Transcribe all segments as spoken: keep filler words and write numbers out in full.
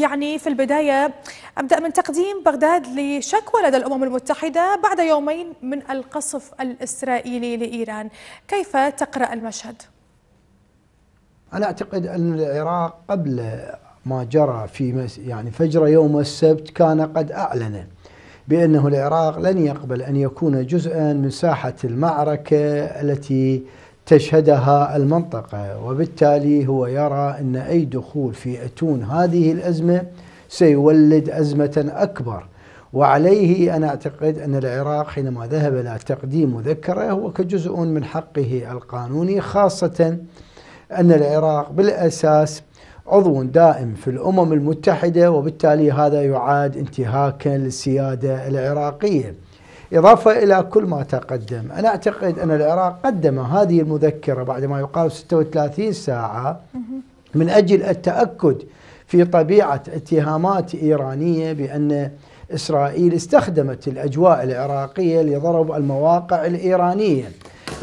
يعني في البداية أبدأ من تقديم بغداد لشكوى لدى الأمم المتحدة بعد يومين من القصف الإسرائيلي لإيران، كيف تقرأ المشهد؟ أنا أعتقد أن العراق قبل ما جرى في يعني فجر يوم السبت كان قد أعلن بأنه العراق لن يقبل أن يكون جزءا من ساحة المعركة التي تشهدها المنطقة، وبالتالي هو يرى أن أي دخول في أتون هذه الأزمة سيولد أزمة أكبر. وعليه أنا أعتقد أن العراق حينما ذهب إلى تقديم مذكرة هو كجزء من حقه القانوني، خاصة أن العراق بالأساس عضو دائم في الأمم المتحدة، وبالتالي هذا يعاد انتهاكا للسيادة العراقية. إضافة إلى كل ما تقدم، أنا أعتقد أن العراق قدم هذه المذكرة بعدما يقارب ستة وثلاثين ساعة من أجل التأكد في طبيعة اتهامات إيرانية بأن إسرائيل استخدمت الأجواء العراقية لضرب المواقع الإيرانية.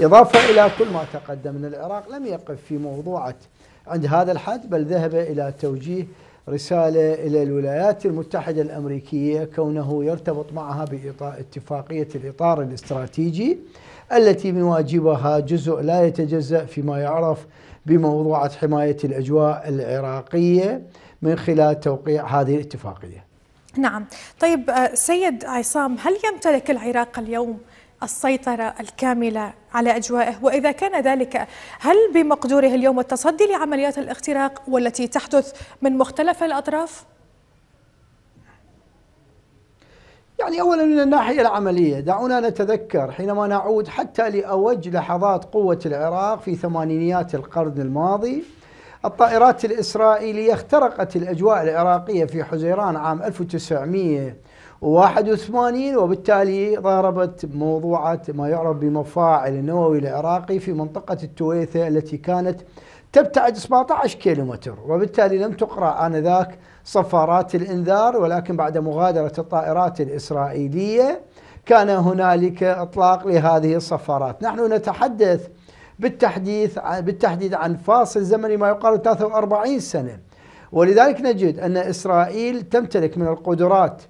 إضافة إلى كل ما تقدم أن العراق لم يقف في موضوعة عند هذا الحد، بل ذهب إلى توجيه رسالة إلى الولايات المتحدة الأمريكية كونه يرتبط معها باتفاقية الإطار الاستراتيجي التي من واجبها جزء لا يتجزأ فيما يعرف بموضوعة حماية الأجواء العراقية من خلال توقيع هذه الاتفاقية. نعم، طيب سيد عصام، هل يمتلك العراق اليوم السيطرة الكاملة على أجوائه؟ وإذا كان ذلك، هل بمقدوره اليوم التصدي لعمليات الاختراق والتي تحدث من مختلف الأطراف؟ يعني أولا من الناحية العملية دعونا نتذكر حينما نعود حتى لأوج لحظات قوة العراق في ثمانينيات القرن الماضي، الطائرات الإسرائيلية اخترقت الأجواء العراقية في حزيران عام ألف وتسعمئة وواحد وثمانين، وبالتالي ضربت موضوعة ما يعرف بمفاعل النووي العراقي في منطقة التويثة التي كانت تبتعد سبعة عشر كيلومتر، وبالتالي لم تقرأ آنذاك صفارات الإنذار، ولكن بعد مغادرة الطائرات الإسرائيلية كان هنالك إطلاق لهذه الصفارات. نحن نتحدث بالتحديث بالتحديد عن فاصل زمني ما يقارب ثلاث وأربعين سنة، ولذلك نجد أن إسرائيل تمتلك من القدرات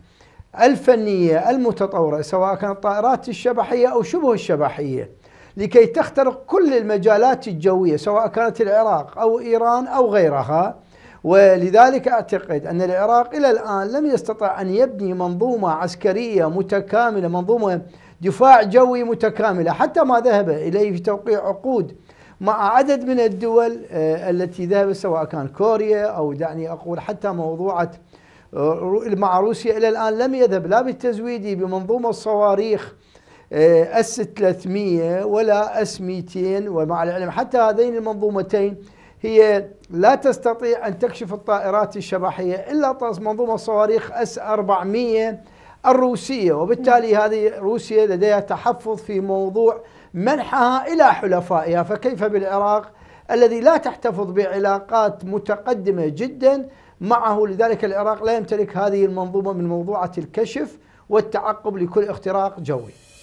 الفنية المتطورة سواء كانت الطائرات الشبحية أو شبه الشبحية لكي تخترق كل المجالات الجوية سواء كانت العراق أو إيران أو غيرها. ولذلك أعتقد أن العراق إلى الآن لم يستطع أن يبني منظومة عسكرية متكاملة، منظومة دفاع جوي متكاملة، حتى ما ذهب إليه في توقيع عقود مع عدد من الدول التي ذهب سواء كان كوريا أو دعني أقول حتى موضوعة مع روسيا. إلى الآن لم يذهب لا بالتزويد بمنظومة الصواريخ أس ثلاثمئة ولا أس مئتين، ومع العلم حتى هذين المنظومتين هي لا تستطيع أن تكشف الطائرات الشبحية إلا منظومة صواريخ أس أربعمئة الروسية، وبالتالي هذه روسيا لديها تحفظ في موضوع منحها إلى حلفائها، فكيف بالعراق الذي لا تحتفظ بعلاقات متقدمة جداً معه؟ لذلك العراق لا يمتلك هذه المنظومة من موضوعة الكشف والتعقب لكل اختراق جوي.